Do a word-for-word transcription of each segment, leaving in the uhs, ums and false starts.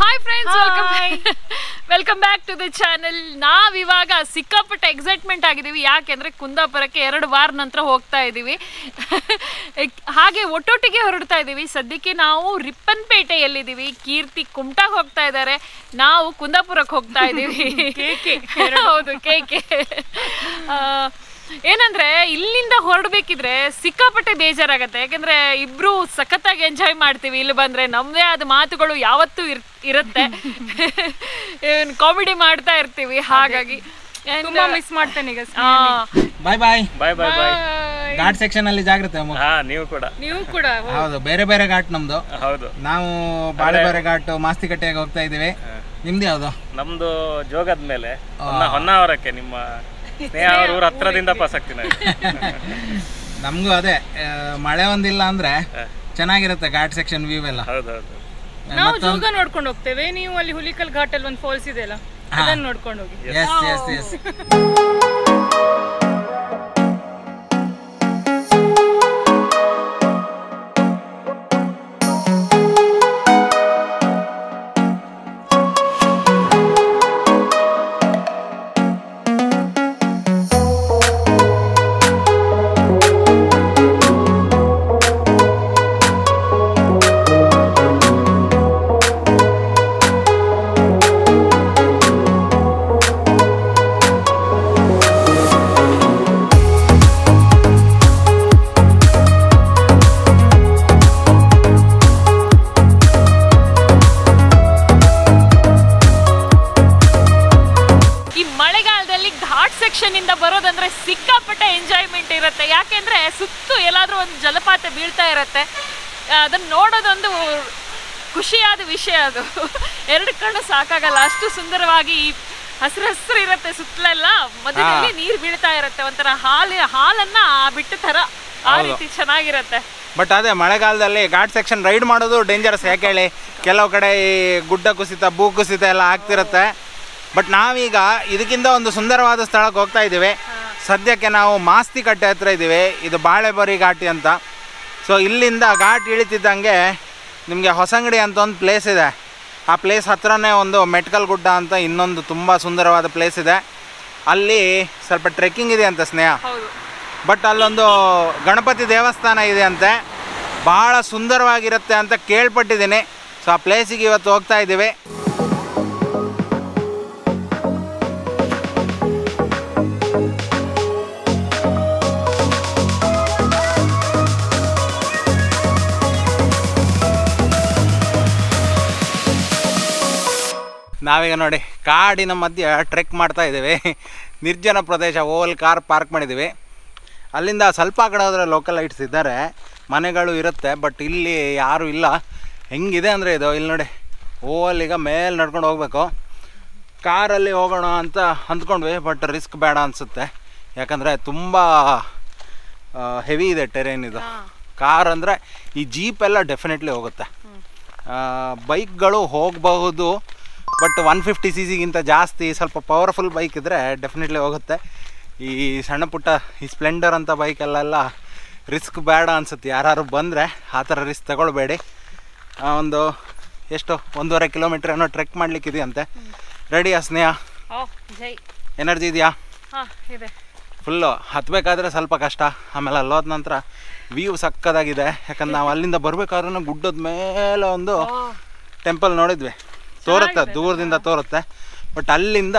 Hi friends, welcome welcome back to the channel. ನಾವಿವಾಗ ಸಿಕ್ಕಾಪಟ್ಟೆ excitement ಆಗಿದ್ದೀವಿ, ಯಾಕೆಂದರೆ ಕುಂದಾಪುರಕ್ಕೆ ಎರಡು ವಾರ ನಂತರ ಹೋಗ್ತಾ ಇದ್ದೀವಿ, ಹಾಗೆ ಒಟ್ಟೊಟ್ಟಿಗೆ ಹೊರಡ್ತಾ ಇದ್ದೀವಿ. ಸದ್ಯಕ್ಕೆ ನಾವು ರಿಪ್ಪನ್ಪೇಟೆಯಲ್ಲಿದ್ದೀವಿ, ಕೀರ್ತಿ ಕುಮಟಾಗೆ ಹೋಗ್ತಾ ಇದ್ದಾರೆ, ನಾವು ಕುಂದಾಪುರಕ್ಕೆ ಹೋಗ್ತಾ ಇದ್ದೀವಿ. ಹೌದು, ಕೇಕೆ ಏನಂದರೆ ಇಲ್ಲಿಂದ ಹೊರಡಬೇಕಿದ್ರೆ ಸಿಕ್ಕಾಪಟ್ಟೆ ಬೇಜಾರಾಗತ್ತೆ, ಯಾಕೆಂದರೆ ಇಬ್ಬರು ಸಖತ್ತಾಗಿ ಎಂಜಾಯ್ ಮಾಡ್ತೀವಿ. ಇಲ್ಲಿ ಬಂದರೆ ನಮ್ಮದೇ ಆದ ಮಾತುಗಳು ಯಾವತ್ತೂ ಇರ್ ಇರುತ್ತೆ ಕಾಮಿಡಿ ಮಾಡ್ತಾ ಇರ್ತೀವಿ. ಹಾಗಾಗಿ ತುಂಬಾ ಮಿಸ್ ಮಾಡ್ತೇನೆ. ಈಗ ಬಾಯ್ ಬಾಯ್ ಬಾಯ್ ಬಾಯ್ ಬಾಯ್. ಘಾಟ್ ಸೆಕ್ಷನ್ ಅಲ್ಲಿ ಜಾಗ್ರತೆ. ನೀವು ಕೂಡ ನೀವು ಕೂಡ ಹೌದು, ಬೇರೆ ಬೇರೆ ಘಾಟ್ ನಮ್ದು. ಹೌದು, ನಾವು ಬೇರೆ ಬೇರೆ ಘಾಟ್ ಮಾಸ್ತಿ ಕಟ್ಟೆಗೆ ಹೋಗ್ತಾ ಇದ್ದೀವಿ. ನಿಮ್ದು ಯಾವುದು? ನಮ್ದು ಜೋಗದ ಮೇಲೆ ಹೊನ್ನಾವರಕ್ಕೆ. ನಿಮ್ಮ ಹತ್ರದಿಂದ ಪಾಸ್ ಆಗ್ತೀನಿ. ನಮಗೂ ಅದೇ ಮಳೆ ಒಂದಿಲ್ಲ ಅಂದ್ರೆ ಚೆನ್ನಾಗಿರುತ್ತೆ ಘಾಟ್ ಸೆಕ್ಷನ್ ವ್ಯೂ ಎಲ್ಲ. ನಾವು ಜೋಗ ನೋಡ್ಕೊಂಡು ಹೋಗ್ತೇವೆ. ನೀವು ಅಲ್ಲಿ ಹುಲಿಕಲ್ ಘಾಟ್ ಅಲ್ಲಿ ಒಂದು ಫಾಲ್ಸ್ ಇದೆಯಲ್ಲ, ಅದನ್ನ ನೋಡ್ಕೊಂಡು ಹೋಗಿ. ಎಸ್ ಎಸ್ ಎಸ್ ಬರೋದಂದ್ರೆ ಸಿಕ್ಕಾಪಟ್ಟೆ ಎಂಜಾಯ್ಮೆಂಟ್ ಇರುತ್ತೆ, ಯಾಕೆಂದ್ರೆ ಸುತ್ತು ಎಲ್ಲಾದ್ರೂ ಒಂದು ಜಲಪಾತ ಬೀಳ್ತಾ ಇರುತ್ತೆ. ಅದನ್ನ ನೋಡೋದೊಂದು ಖುಷಿಯಾದ ವಿಷಯ, ಅದು ಎರಡು ಕಣ್ಣು ಸಾಕಾಗಲ್ಲ, ಅಷ್ಟು ಸುಂದರವಾಗಿ ಹಸಿರು ಹಸಿರು ಇರುತ್ತೆ ಸುತ್ತಲೆಲ್ಲ. ಮಧ್ಯದಲ್ಲಿ ನೀರು ಬೀಳ್ತಾ ಇರುತ್ತೆ, ಒಂಥರ ಹಾಲು ಹಾಲನ್ನ ಬಿಟ್ಟ ತರ, ಆ ರೀತಿ ಚೆನ್ನಾಗಿರುತ್ತೆ. ಬಟ್ ಅದೇ ಮಳೆಗಾಲದಲ್ಲಿ ಘಾಟ್ ಸೆಕ್ಷನ್ ರೈಡ್ ಮಾಡೋದು ಡೇಂಜರಸ್, ಯಾಕೆ ಹೇಳಿ ಕೆಲವು ಕಡೆ ಈ ಗುಡ್ಡ ಕುಸಿತ ಭೂ ಕುಸಿತ ಎಲ್ಲ ಆಗ್ತಿರುತ್ತೆ. ಬಟ್ ನಾವೀಗ ಇದಕ್ಕಿಂತ ಒಂದು ಸುಂದರವಾದ ಸ್ಥಳಕ್ಕೆ ಹೋಗ್ತಾ ಇದ್ದೀವಿ. ಸದ್ಯಕ್ಕೆ ನಾವು ಮಾಸ್ತಿ ಕಟ್ಟೆ ಹತ್ರ ಇದ್ದೀವಿ, ಇದು ಬಾಳೆಬರಿ ಘಾಟಿ ಅಂತ. ಸೊ ಇಲ್ಲಿಂದ ಘಾಟ್ ಇಳಿತಿದ್ದಂಗೆ ನಿಮಗೆ ಹೊಸಂಗಡಿ ಅಂತ ಒಂದು ಪ್ಲೇಸ್ ಇದೆ, ಆ ಪ್ಲೇಸ್ ಹತ್ರನೇ ಒಂದು ಮೆಟ್ಕಲ್ ಗುಡ್ಡ ಅಂತ ಇನ್ನೊಂದು ತುಂಬ ಸುಂದರವಾದ ಪ್ಲೇಸ್ ಇದೆ. ಅಲ್ಲಿ ಸ್ವಲ್ಪ ಟ್ರೆಕ್ಕಿಂಗ್ ಇದೆ ಅಂತ ಸ್ನೇಹ. ಬಟ್ ಅಲ್ಲೊಂದು ಗಣಪತಿ ದೇವಸ್ಥಾನ ಇದೆ ಅಂತೆ, ಭಾಳ ಸುಂದರವಾಗಿರುತ್ತೆ ಅಂತ ಕೇಳ್ಪಟ್ಟಿದ್ದೀನಿ. ಸೊ ಆ ಪ್ಲೇಸಿಗೆ ಇವತ್ತು ಹೋಗ್ತಾ ಇದ್ದೀವಿ. ನಾವೀಗ ನೋಡಿ ಕಾಡಿನ ಮಧ್ಯೆ ಟ್ರೆಕ್ ಮಾಡ್ತಾ ಇದ್ದೀವಿ, ನಿರ್ಜನ ಪ್ರದೇಶ. ಓಲ್ ಕಾರ್ ಪಾರ್ಕ್ ಮಾಡಿದ್ದೀವಿ. ಅಲ್ಲಿಂದ ಸ್ವಲ್ಪ ಕಡೆ ಹೋದರೆ ಲೋಕಲ್ ಲೈಟ್ಸ್ ಇದ್ದಾರೆ, ಮನೆಗಳು ಇರುತ್ತೆ. ಬಟ್ ಇಲ್ಲಿ ಯಾರೂ ಇಲ್ಲ. ಹೆಂಗಿದೆ ಅಂದರೆ ಇದು ಇಲ್ಲಿ ನೋಡಿ, ಓಲ್ ಈಗ ಮೇಲೆ ನಡ್ಕೊಂಡು ಹೋಗಬೇಕು. ಕಾರಲ್ಲಿ ಹೋಗೋಣ ಅಂತ ಅಂದ್ಕೊಂಡ್ವಿ, ಬಟ್ ರಿಸ್ಕ್ ಬೇಡ ಅನಿಸುತ್ತೆ, ಯಾಕಂದರೆ ತುಂಬ ಹೆವಿ ಇದೆ ಟೆರೇನ್ ಇದು. ಕಾರ್ ಅಂದರೆ ಈ ಜೀಪೆಲ್ಲ ಡೆಫಿನೆಟ್ಲಿ ಹೋಗುತ್ತೆ, ಬೈಕ್ಗಳು ಹೋಗಬಹುದು. ಬಟ್ ಒನ್ ಫಿಫ್ಟಿ ಸಿ ಸಿಗಿಂತ ಜಾಸ್ತಿ ಸ್ವಲ್ಪ ಪವರ್ಫುಲ್ ಬೈಕ್ ಇದ್ದರೆ ಡೆಫಿನೆಟ್ಲಿ ಹೋಗುತ್ತೆ. ಈ ಸಣ್ಣ ಪುಟ್ಟ ಈ ಸ್ಪ್ಲೆಂಡರ್ ಅಂತ ಬೈಕಲ್ಲೆಲ್ಲ ರಿಸ್ಕ್ ಬೇಡ ಅನಿಸುತ್ತೆ. ಯಾರು ಬಂದರೆ ಆ ಥರ ರಿಸ್ಕ್ ತಗೊಳ್ಬೇಡಿ. ಒಂದು ಎಷ್ಟು ಒಂದೂವರೆ ಕಿಲೋಮೀಟ್ರ್ ಏನೋ ಟ್ರೆಕ್ ಮಾಡಲಿಕ್ಕಿದೆಯಂತೆ. ರೆಡಿಯಾ ಸ್ನೇಹ? ಎನರ್ಜಿ ಇದೆಯಾ? ಫುಲ್ಲು ಹತ್ತಬೇಕಾದ್ರೆ ಸ್ವಲ್ಪ ಕಷ್ಟ, ಆಮೇಲೆ ಅಲ್ಲಿ ಹೋದ ನಂತರ ವ್ಯೂ ಸಕ್ಕದಾಗಿದೆ. ಯಾಕಂದ್ರೆ ನಾವು ಅಲ್ಲಿಂದ ಬರಬೇಕಾದ್ರೂ ಗುಡ್ಡದ ಮೇಲೆ ಒಂದು ಟೆಂಪಲ್ ನೋಡಿದ್ವಿ, ತೋರುತ್ತೆ ದೂರದಿಂದ ತೋರುತ್ತೆ. ಬಟ್ ಅಲ್ಲಿಂದ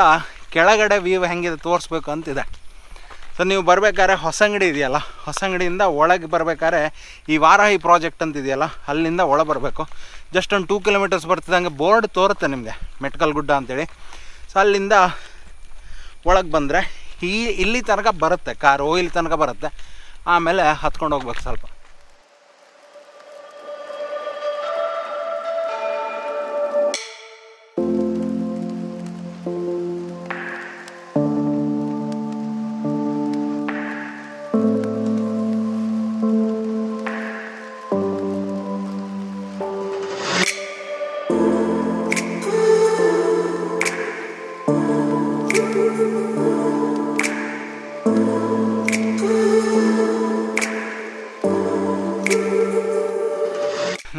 ಕೆಳಗಡೆ ವ್ಯೂ ಹೆಂಗಿದೆ ತೋರಿಸ್ಬೇಕು ಅಂತಿದೆ. ಸೊ ನೀವು ಬರಬೇಕಾದ್ರೆ ಹೊಸಂಗಡಿ ಇದೆಯಲ್ಲ, ಹೊಸಂಗಡಿಯಿಂದ ಒಳಗೆ ಬರಬೇಕಾದ್ರೆ ಈ ವಾರಾಹಿ ಪ್ರಾಜೆಕ್ಟ್ ಅಂತ ಇದೆಯಲ್ಲ, ಅಲ್ಲಿಂದ ಒಳ ಬರಬೇಕು. ಜಸ್ಟ್ ಒಂದು ಟೂ ಕಿಲೋಮೀಟರ್ಸ್ ಬರ್ತಿದ್ದಂಗೆ ಬೋರ್ಡ್ ತೋರುತ್ತೆ ನಿಮಗೆ, ಮೆಟ್ಕಲ್ ಗುಡ್ಡ ಅಂತೇಳಿ. ಸೊ ಅಲ್ಲಿಂದ ಒಳಗೆ ಬಂದರೆ ಈ ಇಲ್ಲಿ ತನಕ ಬರುತ್ತೆ ಕಾರು, ಇಲ್ಲಿ ತನಕ ಬರುತ್ತೆ. ಆಮೇಲೆ ಹತ್ಕೊಂಡು ಹೋಗ್ಬೇಕು ಸ್ವಲ್ಪ.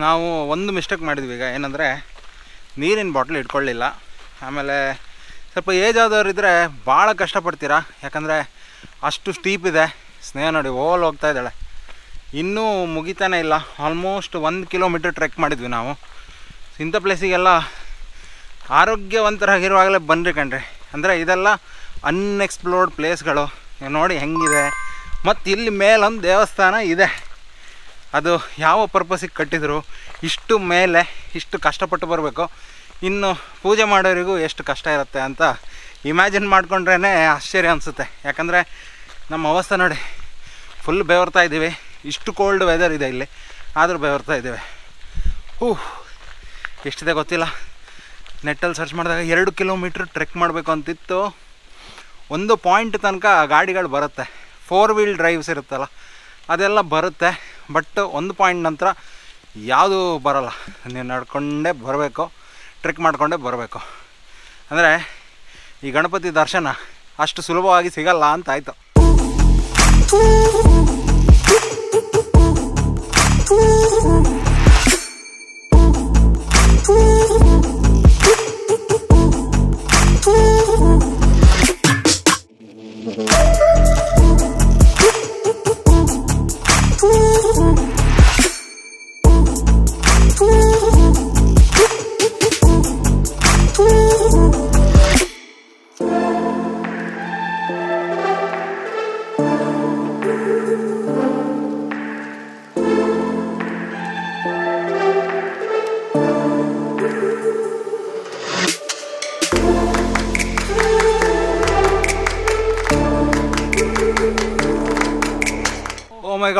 ನಾವು ಒಂದು ಮಿಸ್ಟೇಕ್ ಮಾಡಿದ್ವಿ ಈಗ, ಏನಂದರೆ ನೀರಿನ ಬಾಟಲ್ ಇಟ್ಕೊಳ್ಳಲಿಲ್ಲ. ಆಮೇಲೆ ಸ್ವಲ್ಪ ಏಜ್ ಆದವ್ರು ಇದ್ದರೆ ಭಾಳ ಕಷ್ಟಪಡ್ತೀರಾ, ಯಾಕಂದರೆ ಅಷ್ಟು ಸ್ಟೀಪ್ ಇದೆ. ಸ್ನೇಹ ನೋಡಿ ಓಲ್ ಹೋಗ್ತಾ ಇದ್ದಾಳೆ, ಇನ್ನೂ ಮುಗಿತಾನೆ ಇಲ್ಲ. ಆಲ್ಮೋಸ್ಟ್ ಒಂದು ಕಿಲೋಮೀಟ್ರ್ ಟ್ರೆಕ್ ಮಾಡಿದ್ವಿ ನಾವು. ಇಂಥ ಪ್ಲೇಸಿಗೆಲ್ಲ ಆರೋಗ್ಯವಂತರಾಗಿರುವಾಗಲೇ ಬನ್ನಿರಿ ಕಣ್ರಿ, ಅಂದರೆ ಇದೆಲ್ಲ ಅನ್ಎಕ್ಸ್ಪ್ಲೋರ್ಡ್ ಪ್ಲೇಸ್ಗಳು. ನೀವು ನೋಡಿ ಹೆಂಗಿದೆ. ಮತ್ತು ಇಲ್ಲಿ ಮೇಲೊಂದು ದೇವಸ್ಥಾನ ಇದೆ, ಅದು ಯಾವ ಪರ್ಪಸಿಗೆ ಕಟ್ಟಿದ್ರು, ಇಷ್ಟು ಮೇಲೆ ಇಷ್ಟು ಕಷ್ಟಪಟ್ಟು ಬರಬೇಕು, ಇನ್ನು ಪೂಜೆ ಮಾಡೋರಿಗೂ ಎಷ್ಟು ಕಷ್ಟ ಇರುತ್ತೆ ಅಂತ ಇಮ್ಯಾಜಿನ್ ಮಾಡಿಕೊಂಡ್ರೇ ಆಶ್ಚರ್ಯ ಅನಿಸುತ್ತೆ. ಯಾಕಂದರೆ ನಮ್ಮ ಅವಸ್ಥೆ ನೋಡಿ, ಫುಲ್ ಬೆವರ್ತಾ ಇದ್ದೀವಿ. ಇಷ್ಟು ಕೋಲ್ಡ್ ವೆದರ್ ಇದೆ ಇಲ್ಲಿ, ಆದರೂ ಬೆವರ್ತಾ ಇದ್ದೀವಿ. ಹೂ ಎಷ್ಟಿದೆ ಗೊತ್ತಿಲ್ಲ, ನೆಟ್ಟಲ್ಲಿ ಸರ್ಚ್ ಮಾಡಿದಾಗ ಎರಡು ಕಿಲೋಮೀಟ್ರ್ ಟ್ರೆಕ್ ಮಾಡಬೇಕು ಅಂತಿತ್ತು. ಒಂದು ಪಾಯಿಂಟ್ ತನಕ ಗಾಡಿಗಳು ಬರುತ್ತೆ, ಫೋರ್ ವೀಲ್ ಡ್ರೈವ್ಸ್ ಇರುತ್ತಲ್ಲ ಅದೆಲ್ಲ ಬರುತ್ತೆ. ಬಟ್ ಒಂದು ಪಾಯಿಂಟ್ ನಂತರ ಯಾವುದೂ ಬರೋಲ್ಲ, ನೀವು ನಡ್ಕೊಂಡೇ ಬರಬೇಕು, ಟ್ರೆಕ್ ಮಾಡಿಕೊಂಡೇ ಬರಬೇಕು. ಅಂದರೆ ಈ ಗಣಪತಿ ದರ್ಶನ ಅಷ್ಟು ಸುಲಭವಾಗಿ ಸಿಗಲ್ಲ ಅಂತ ಆಯಿತು.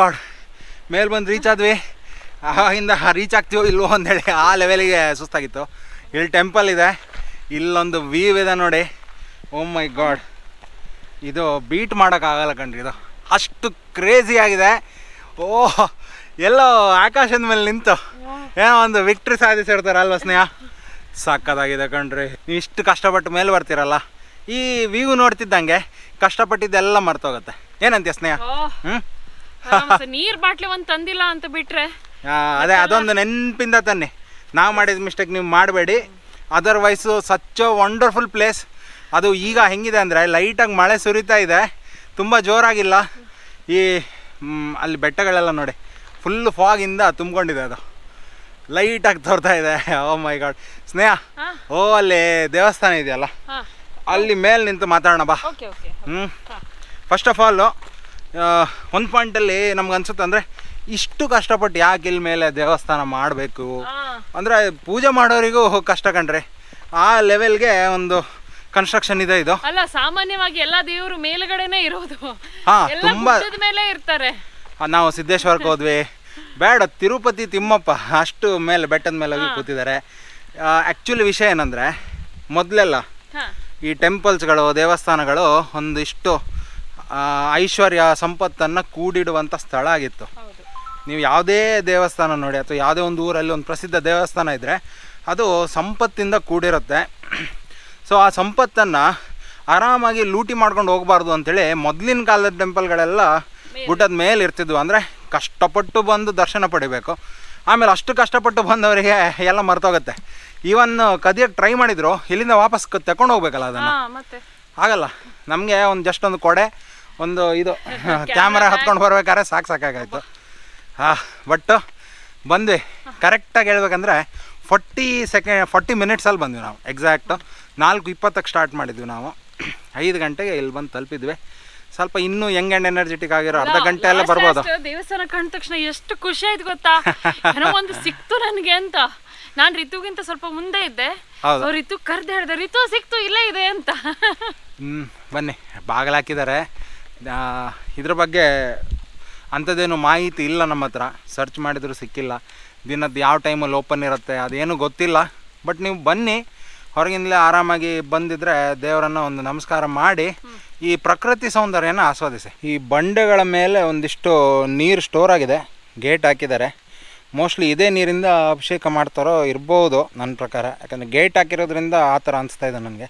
ಗಾಡ್ ಮೇಲೆ ಬಂದು ರೀಚ್ ಆದ್ವಿ. ಆಗಿಂದ ರೀಚ್ ಆಗ್ತೀವೋ ಇಲ್ವೋ ಅಂತೇಳಿ ಆ ಲೆವೆಲಿಗೆ ಸುಸ್ತಾಗಿತ್ತು. ಇಲ್ಲಿ ಟೆಂಪಲ್ ಇದೆ, ಇಲ್ಲೊಂದು ವೀವ್ ಇದೆ ನೋಡಿ. ಓ ಮೈ ಗಾಡ್, ಇದು ಬೀಟ್ ಮಾಡೋಕ್ಕಾಗಲ್ಲ ಕಣ್ರಿ, ಇದು ಅಷ್ಟು ಕ್ರೇಜಿ ಆಗಿದೆ. ಓಹ್, ಎಲ್ಲೋ ಆಕಾಶದ ಮೇಲೆ ನಿಂತು ಏನೋ ಒಂದು ವಿಕ್ಟ್ರಿ ಸಾಧಿಸಿರ್ತಾರೆ ಅಲ್ವ ಸ್ನೇಹ, ಸಾಕದಾಗಿದೆ ಕಣ್ರಿ. ನೀವು ಇಷ್ಟು ಕಷ್ಟಪಟ್ಟು ಮೇಲೆ ಬರ್ತೀರಲ್ಲ, ಈ ವೀವ್ ನೋಡ್ತಿದ್ದಂಗೆ ಕಷ್ಟಪಟ್ಟಿದ್ದೆಲ್ಲ ಮರ್ತೋಗುತ್ತೆ. ಏನಂತೀಯ ಸ್ನೇಹ? ಹ್ಞೂ, ನೀರ್ ಬಾಟ್ಲಿ ಒಂದ್ ತಂದಿಲ್ಲ ಅಂತ ಬಿಟ್ರೆ ಅದೇ ಅದೊಂದು ನೆನಪಿಂದ ತನ್ನಿ. ನಾವು ಮಾಡಿದ ಮಿಸ್ಟೇಕ್ ನೀವು ಮಾಡಬೇಡಿ. Otherwise such wonderful place. ಅದು ಈಗ ಹೆಂಗಿದೆ ಅಂದರೆ ಲೈಟಾಗಿ ಮಳೆ ಸುರಿತಾ ಇದೆ, ತುಂಬ ಜೋರಾಗಿಲ್ಲ. ಈ ಅಲ್ಲಿ ಬೆಟ್ಟಗಳೆಲ್ಲ ನೋಡಿ ಫುಲ್ ಫಾಗಿಂದ ತುಂಬಿಕೊಂಡಿದೆ, ಅದು ಲೈಟಾಗಿ ತೋರ್ತಾ ಇದೆ. ಓ ಮೈ ಗಾಡ್ ಸ್ನೇಹ, ಓ ಅಲ್ಲಿ ದೇವಸ್ಥಾನ ಇದೆಯಲ್ಲ, ಅಲ್ಲಿ ಮೇಲೆ ನಿಂತು ಮಾತಾಡೋಣ ಬಾ. ಹ್ಞೂ, ಫಸ್ಟ್ ಆಫ್ ಆಲು ಒಂದು ಪಾಯಿಂಟಲ್ಲಿ ನಮ್ಗೆ ಅನ್ಸುತ್ತೆ ಅಂದರೆ ಇಷ್ಟು ಕಷ್ಟಪಟ್ಟು ಯಾಕೆ ಇಲ್ಲಿ ಮೇಲೆ ದೇವಸ್ಥಾನ ಮಾಡಬೇಕು ಅಂದರೆ, ಪೂಜೆ ಮಾಡೋರಿಗೂ ಕಷ್ಟ ಕಂಡ್ರೆ ಆ ಲೆವೆಲ್ಗೆ ಒಂದು ಕನ್ಸ್ಟ್ರಕ್ಷನ್ ಇದೆ ಇದು. ಅಲ್ಲ, ಸಾಮಾನ್ಯವಾಗಿ ಎಲ್ಲ ದೇವರು ಮೇಲ್ಗಡೆನೇ ಇರೋದು, ತುಂಬಾ ಮೇಲೆ ಇರ್ತಾರೆ. ನಾವು ಸಿದ್ದೇಶ್ವರಕ್ಕೆ ಹೋದ್ವಿ, ಬೇಡ ತಿರುಪತಿ ತಿಮ್ಮಪ್ಪ ಅಷ್ಟು ಮೇಲೆ ಬೆಟ್ಟದ ಮೇಲೆ ಕೂತಿದ್ದಾರೆ. ಆ್ಯಕ್ಚುಲಿ ವಿಷಯ ಏನಂದರೆ, ಮೊದಲೆಲ್ಲ ಈ ಟೆಂಪಲ್ಸ್ಗಳು ದೇವಸ್ಥಾನಗಳು ಒಂದಿಷ್ಟು ಐಶ್ವರ್ಯ ಸಂಪತ್ತನ್ನು ಕೂಡಿಡುವಂಥ ಸ್ಥಳ ಆಗಿತ್ತು. ನೀವು ಯಾವುದೇ ದೇವಸ್ಥಾನ ನೋಡಿ, ಅಥವಾ ಯಾವುದೇ ಒಂದು ಊರಲ್ಲಿ ಒಂದು ಪ್ರಸಿದ್ಧ ದೇವಸ್ಥಾನ ಇದ್ದರೆ ಅದು ಸಂಪತ್ತಿಂದ ಕೂಡಿರುತ್ತೆ. ಸೊ ಆ ಸಂಪತ್ತನ್ನು ಆರಾಮಾಗಿ ಲೂಟಿ ಮಾಡ್ಕೊಂಡು ಹೋಗಬಾರ್ದು ಅಂಥೇಳಿ ಮೊದಲಿನ ಕಾಲದ ಟೆಂಪಲ್ಗಳೆಲ್ಲ ಗುಡ್ಡದ ಮೇಲೆ ಇರ್ತಿದ್ವು. ಅಂದರೆ ಕಷ್ಟಪಟ್ಟು ಬಂದು ದರ್ಶನ ಪಡಿಬೇಕು. ಆಮೇಲೆ ಅಷ್ಟು ಕಷ್ಟಪಟ್ಟು ಬಂದವರಿಗೆ ಎಲ್ಲ ಮರ್ತೋಗುತ್ತೆ. ಈವನ್ ಕದಿಯಕ್ಕೆ ಟ್ರೈ ಮಾಡಿದ್ರು, ಇಲ್ಲಿಂದ ವಾಪಸ್ ತಗೊಂಡು ಹೋಗ್ಬೇಕಲ್ಲ, ಅದನ್ನು ಆಗಲ್ಲ. ನಮಗೆ ಒಂದು ಜಸ್ಟ್ ಒಂದು ಕೊಡೆ, ಒಂದು ಇದು ಕ್ಯಾಮರಾ ಹತ್ಕೊಂಡು ಬರ್ಬೇಕಾದ್ರೆ ಸಾಕು ಸಾಕಾಗಾಯಿತು. ಹಾಂ, ಬಟ್ ಬಂದ್ವಿ. ಕರೆಕ್ಟಾಗಿ ಹೇಳ್ಬೇಕಂದ್ರೆ ಫಾರ್ಟಿ ಸೆಕೆಂಡ್ ಫಾರ್ಟಿ ಮಿನಿಟ್ಸಲ್ಲಿ ಬಂದ್ವಿ ನಾವು. ಎಕ್ಸಾಕ್ಟು ನಾಲ್ಕು ಇಪ್ಪತ್ತಕ್ಕೆ ಸ್ಟಾರ್ಟ್ ಮಾಡಿದ್ವಿ ನಾವು, ಐದು ಗಂಟೆಗೆ ಇಲ್ಲಿ ಬಂದು ತಲುಪಿದ್ವಿ. ಸ್ವಲ್ಪ ಇನ್ನೂ ಯಂಗ್ ಆ್ಯಂಡ್ ಎನರ್ಜೆಟಿಕ್ ಆಗಿರೋ ಅರ್ಧ ಗಂಟೆ ಎಲ್ಲ ಬರ್ಬೋದು. ದೇವಸ್ಥಾನ ಕಂಡ ತಕ್ಷಣ ಎಷ್ಟು ಖುಷಿ ಆಯ್ತು ಗೊತ್ತಾ, ಒಂದು ಸಿಕ್ತು ನನಗೆ ಅಂತ. ನಾನು ರಿತುಗಿಂತ ಸ್ವಲ್ಪ ಮುಂದೆ ಇದ್ದೆ, ರಿತು ಕರೆದು ಹೇಳಿದೆ, ರಿತು ಸಿಕ್ತು ಇಲ್ಲೇ ಇದೆ ಅಂತ. ಹ್ಞೂ, ಬನ್ನಿ ಬಾಗಿಲಾಕಿದ್ದಾರೆ. ಇದ್ರ ಬಗ್ಗೆ ಅಂಥದ್ದೇನು ಮಾಹಿತಿ ಇಲ್ಲ ನಮ್ಮ ಹತ್ರ, ಸರ್ಚ್ ಮಾಡಿದರೂ ಸಿಕ್ಕಿಲ್ಲ. ದಿನದ್ದು ಯಾವ ಟೈಮಲ್ಲಿ ಓಪನ್ ಇರುತ್ತೆ ಅದೇನು ಗೊತ್ತಿಲ್ಲ. ಬಟ್ ನೀವು ಬನ್ನಿ, ಹೊರಗಿಂದಲೇ ಆರಾಮಾಗಿ ಬಂದಿದ್ದರೆ ದೇವರನ್ನು ಒಂದು ನಮಸ್ಕಾರ ಮಾಡಿ ಈ ಪ್ರಕೃತಿ ಸೌಂದರ್ಯನ ಆಸ್ವಾದಿಸಿ. ಈ ಬಂಡೆಗಳ ಮೇಲೆ ಒಂದಿಷ್ಟು ನೀರು ಸ್ಟೋರ್ ಆಗಿದೆ, ಗೇಟ್ ಹಾಕಿದ್ದಾರೆ. ಮೋಸ್ಟ್ಲಿ ಇದೇ ನೀರಿಂದ ಅಭಿಷೇಕ ಮಾಡ್ತಾರೋ ಇರ್ಬೋದು ನನ್ನ ಪ್ರಕಾರ, ಯಾಕಂದರೆ ಗೇಟ್ ಹಾಕಿರೋದ್ರಿಂದ ಆ ಥರ ಅನಿಸ್ತಾ ಇದೆ ನನಗೆ.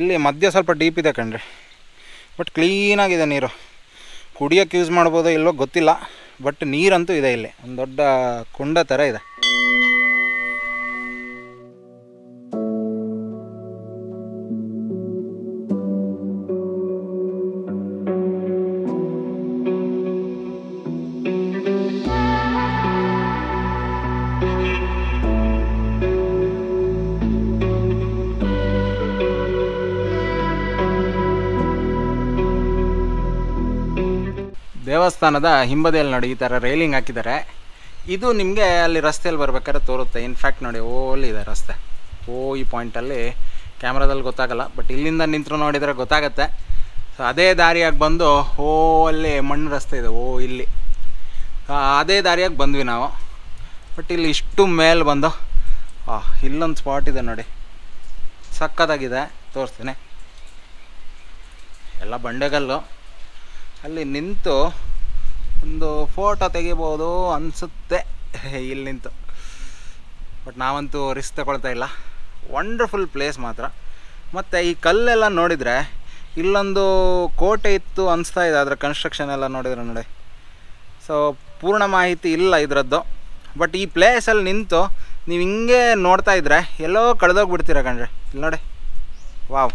ಇಲ್ಲಿ ಮಧ್ಯ ಸ್ವಲ್ಪ ಡೀಪ್ ಇದೆ ಕಣ್ರಿ, ಬಟ್ ಕ್ಲೀನಾಗಿದೆ ನೀರು. ಕುಡಿಯೋಕ್ಕೆ ಯೂಸ್ ಮಾಡ್ಬೋದು ಇಲ್ಲೋ ಗೊತ್ತಿಲ್ಲ, ಬಟ್ ನೀರಂತೂ ಇದೆ. ಇಲ್ಲಿ ಒಂದು ದೊಡ್ಡ ಕುಂಡ ಥರ ಇದೆ. ದೇವಸ್ಥಾನದ ಹಿಂಬದಿಯಲ್ಲಿ ನೋಡಿ ಈ ತರ ರೇಲಿಂಗ್ ಹಾಕಿದ್ದಾರೆ. ಇದು ನಿಮಗೆ ಅಲ್ಲಿ ರಸ್ತೆಯಲ್ಲಿ ಬರಬೇಕಾದ್ರೆ ತೋರುತ್ತೆ. ಇನ್ಫ್ಯಾಕ್ಟ್ ನೋಡಿ ಓಲ್ ಇದೆ ರಸ್ತೆ. ಓ ಈ ಪಾಯಿಂಟಲ್ಲಿ ಕ್ಯಾಮ್ರಾದಲ್ಲಿ ಗೊತ್ತಾಗಲ್ಲ, ಬಟ್ ಇಲ್ಲಿಂದ ನಿಂತರೂ ನೋಡಿದರೆ ಗೊತ್ತಾಗುತ್ತೆ. ಸೊ ಅದೇ ದಾರಿಯಾಗಿ ಬಂದು ಓ ಅಲ್ಲಿ ಮಣ್ಣು ರಸ್ತೆ ಇದೆ, ಓ ಇಲ್ಲಿ ಅದೇ ದಾರಿಯಾಗಿ ಬಂದ್ವಿ ನಾವು. ಬಟ್ ಇಲ್ಲಿ ಇಷ್ಟು ಮೇಲೆ ಬಂದು ಇಲ್ಲೊಂದು ಸ್ಪಾಟ್ ಇದೆ ನೋಡಿ, ಸಕ್ಕತ್ತಾಗಿದೆ, ತೋರಿಸ್ತೀನಿ. ಎಲ್ಲ ಬಂಡೆಗಲ್ಲು. ಅಲ್ಲಿ ನಿಂತು ಒಂದು ಫೋಟೋ ತೆಗಿಬೋದು ಅನಿಸುತ್ತೆ ಇಲ್ಲಿ ನಿಂತು, ಬಟ್ ನಾವಂತೂ ರಿಸ್ಕ್ ತಗೊಳ್ತಾ ಇಲ್ಲ. ವಂಡರ್ಫುಲ್ ಪ್ಲೇಸ್ ಮಾತ್ರ. ಮತ್ತು ಈ ಕಲ್ಲೆಲ್ಲ ನೋಡಿದರೆ ಇಲ್ಲೊಂದು ಕೋಟೆ ಇತ್ತು ಅನಿಸ್ತಾ ಇದೆ, ಅದರ ಕನ್ಸ್ಟ್ರಕ್ಷನ್ ಎಲ್ಲ ನೋಡಿದ್ರೆ ನೋಡಿ. ಸೊ ಪೂರ್ಣ ಮಾಹಿತಿ ಇಲ್ಲ ಇದರದ್ದು, ಬಟ್ ಈ ಪ್ಲೇಸಲ್ಲಿ ನಿಂತು ನೀವು ಹಿಂಗೆ ನೋಡ್ತಾ ಇದ್ರೆ ಎಲ್ಲೋ ಕಳೆದೋಗ್ಬಿಡ್ತೀರ ಕಣ್ರಿ. ಇಲ್ಲಿ ನೋಡಿ, ವಾವ್.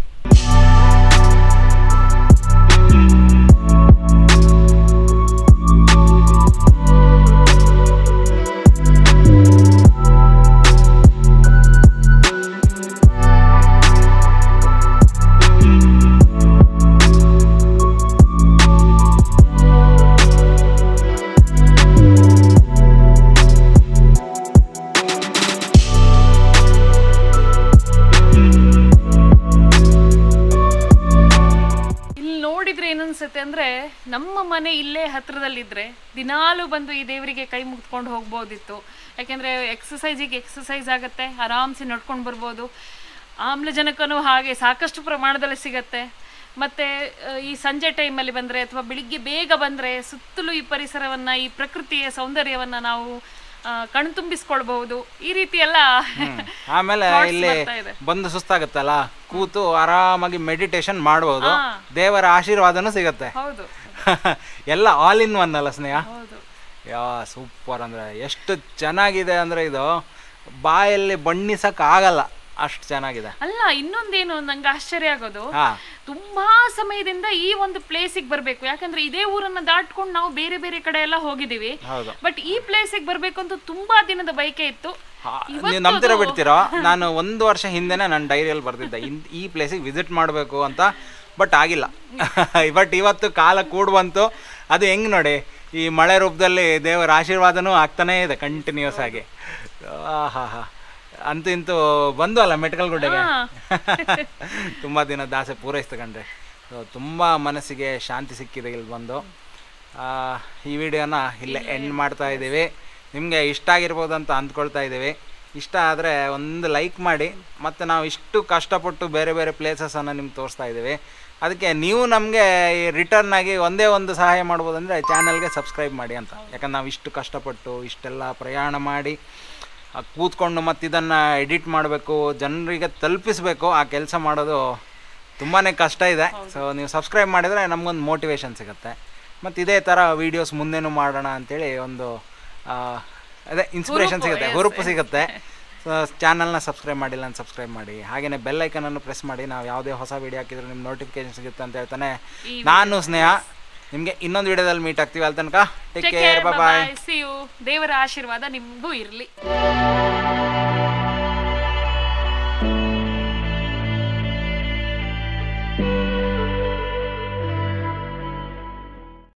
ಅಂದರೆ ನಮ್ಮ ಮನೆ ಇಲ್ಲೇ ಹತ್ತಿರದಲ್ಲಿದ್ದರೆ ದಿನಾಲೂ ಬಂದು ಈ ದೇವರಿಗೆ ಕೈ ಮುಗಿದ್ಕೊಂಡು ಹೋಗ್ಬೋದಿತ್ತು. ಯಾಕೆಂದರೆ ಎಕ್ಸಸೈಜಿಗೆ ಎಕ್ಸಸೈಸ್ ಆಗುತ್ತೆ, ಆರಾಮ್ಸೆ ನಡ್ಕೊಂಡು ಬರ್ಬೋದು. ಆಮ್ಲಜನಕನೂ ಹಾಗೆ ಸಾಕಷ್ಟು ಪ್ರಮಾಣದಲ್ಲಿ ಸಿಗತ್ತೆ. ಮತ್ತು ಈ ಸಂಜೆ ಟೈಮಲ್ಲಿ ಬಂದರೆ ಅಥವಾ ಬೆಳಿಗ್ಗೆ ಬೇಗ ಬಂದರೆ ಸುತ್ತಲೂ ಈ ಪರಿಸರವನ್ನು, ಈ ಪ್ರಕೃತಿಯ ಸೌಂದರ್ಯವನ್ನು ನಾವು ಕಣ್ತುಂಬಿಸ್ಕೊಳ್ಬಹುದು. ಈ ರೀತಿ ಎಲ್ಲ ಆಮೇಲೆ ಇಲ್ಲಿ ಬಂದು ಸುಸ್ತಾಗತ್ತಲ್ಲ, ಕೂತು ಆರಾಮಾಗಿ ಮೆಡಿಟೇಷನ್ ಮಾಡಬಹುದು, ದೇವರ ಆಶೀರ್ವಾದನೂ ಸಿಗತ್ತೆ. ಹೌದು, ಎಲ್ಲ ಆಲ್ ಇನ್ ಒನ್ ಅಲ್ಲ ಸ್ನೇಹ. ಯಾ ಸೂಪರ್. ಅಂದ್ರೆ ಎಷ್ಟು ಚೆನ್ನಾಗಿದೆ ಅಂದ್ರೆ ಇದು ಬಾಯಲ್ಲಿ ಬಣ್ಣಿಸಕ್ ಆಗಲ್ಲ, ಅಷ್ಟು ಚೆನ್ನಾಗಿದೆ. ಅಲ್ಲ ಇನ್ನೊಂದೇನು ನಂಗೆ ಆಶ್ಚರ್ಯ ಆಗೋದು, ತುಂಬಾ ಸಮಯದಿಂದ ಈ ಒಂದು ಪ್ಲೇಸಿಗೆ ಬರಬೇಕು, ಯಾಕಂದ್ರೆ ಇದೇ ಊರನ್ನ ದಾಟ್ಕೊಂಡು ನಾವು ಬೇರೆ ಬೇರೆ ಕಡೆ ಎಲ್ಲ ಹೋಗಿದೀವಿ, ಬಟ್ ಈ ಪ್ಲೇಸಿಗೆ ಬರಬೇಕು ಅಂತ ತುಂಬಾ ದಿನದ ಬಯಕೆ ಇತ್ತು. ನೀವು ನಂಬ್ತಿರೋ ಬಿಡ್ತಿರೋ, ನಾನು ಒಂದು ವರ್ಷ ಹಿಂದೆನೆ ನಾನು ಡೈರಿಯಲ್ಲಿ ಬರ್ತಿದ್ದೆ ಈ ಪ್ಲೇಸಿಗೆ ವಿಸಿಟ್ ಮಾಡಬೇಕು ಅಂತ, ಬಟ್ ಆಗಿಲ್ಲ. ಬಟ್ ಇವತ್ತು ಕಾಲ ಕೂಡ್ ಬಂತು. ಅದು ಹೆಂಗ್ ನೋಡಿ, ಈ ಮಳೆ ರೂಪದಲ್ಲಿ ದೇವರ ಆಶೀರ್ವಾದನೂ ಆಗ್ತಾನೆ ಇದೆ ಕಂಟಿನ್ಯೂಸ್ ಆಗಿ. ಹಾ ಹಾ ಅಂತೂ ಇಂತೂ ಬಂದು ಅಲ್ಲ ಮೆಟ್ಕಲ್ ಗುಡ್ಡೆಗೆ ತುಂಬ ದಿನದ ಆಸೆ ಪೂರೈಸ್ತಕೊಂಡ್ರೆ ತುಂಬ ಮನಸ್ಸಿಗೆ ಶಾಂತಿ ಸಿಕ್ಕಿದೆ ಇಲ್ಲಿ ಬಂದು. ಈ ವಿಡಿಯೋನ ಇಲ್ಲೇ ಎಂಡ್ ಮಾಡ್ತಾ ಇದ್ದೀವಿ. ನಿಮಗೆ ಇಷ್ಟ ಆಗಿರ್ಬೋದು ಅಂತ ಅಂದ್ಕೊಳ್ತಾ ಇದ್ದೀವಿ. ಇಷ್ಟ ಆದರೆ ಒಂದು ಲೈಕ್ ಮಾಡಿ. ಮತ್ತು ನಾವು ಇಷ್ಟು ಕಷ್ಟಪಟ್ಟು ಬೇರೆ ಬೇರೆ ಪ್ಲೇಸಸನ್ನು ನಿಮ್ಗೆ ತೋರಿಸ್ತಾ ಇದ್ದೀವಿ, ಅದಕ್ಕೆ ನೀವು ನಮಗೆ ಈ ರಿಟರ್ನ್ ಆಗಿ ಒಂದೇ ಒಂದು ಸಹಾಯ ಮಾಡ್ಬೋದು ಅಂದರೆ ಚಾನಲ್ಗೆ ಸಬ್ಸ್ಕ್ರೈಬ್ ಮಾಡಿ ಅಂತ. ಯಾಕಂದ್ರೆ ನಾವು ಇಷ್ಟು ಕಷ್ಟಪಟ್ಟು ಇಷ್ಟೆಲ್ಲ ಪ್ರಯಾಣ ಮಾಡಿ ಕೂತ್ಕೊಂಡು ಮತ್ತು ಇದನ್ನು ಎಡಿಟ್ ಮಾಡಬೇಕು, ಜನರಿಗೆ ತಲುಪಿಸಬೇಕು, ಆ ಕೆಲಸ ಮಾಡೋದು ತುಂಬಾ ಕಷ್ಟ ಇದೆ. ಸೊ ನೀವು ಸಬ್ಸ್ಕ್ರೈಬ್ ಮಾಡಿದರೆ ನಮಗೊಂದು ಮೋಟಿವೇಶನ್ ಸಿಗುತ್ತೆ. ಮತ್ತು ಇದೇ ಥರ ವೀಡಿಯೋಸ್ ಮುಂದೇನು ಮಾಡೋಣ ಅಂಥೇಳಿ ಒಂದು ಅದೇ ಇನ್ಸ್ಪಿರೇಷನ್ ಸಿಗುತ್ತೆ, ಹುರುಪು ಸಿಗುತ್ತೆ. ಸೊ ಚಾನಲ್ನ ಸಬ್ಸ್ಕ್ರೈಬ್ ಮಾಡಿಲ್ಲ ಅಂತ ಸಬ್ಸ್ಕ್ರೈಬ್ ಮಾಡಿ. ಹಾಗೆಯೇ ಬೆಲ್ ಐಕನನ್ನು ಪ್ರೆಸ್ ಮಾಡಿ, ನಾವು ಯಾವುದೇ ಹೊಸ ವೀಡಿಯೋ ಹಾಕಿದ್ರು ನಿಮ್ಮ ನೋಟಿಫಿಕೇಶನ್ ಸಿಗುತ್ತೆ ಅಂತ ಹೇಳ್ತಾನೆ. ನಾನು ಸ್ನೇಹ ನಿಮಗೆ ಇನ್ನೊಂದು ವಿಡಿಯೋದಲ್ಲಿ ಮೀಟ್ ಆಗ್ತೀವಿ. ಅಲ್ಲಿ ತನಕ take care, bye bye, see you. ದೇವರ ಆಶೀರ್ವಾದ ನಿಮಗೂ ಇರಲಿ.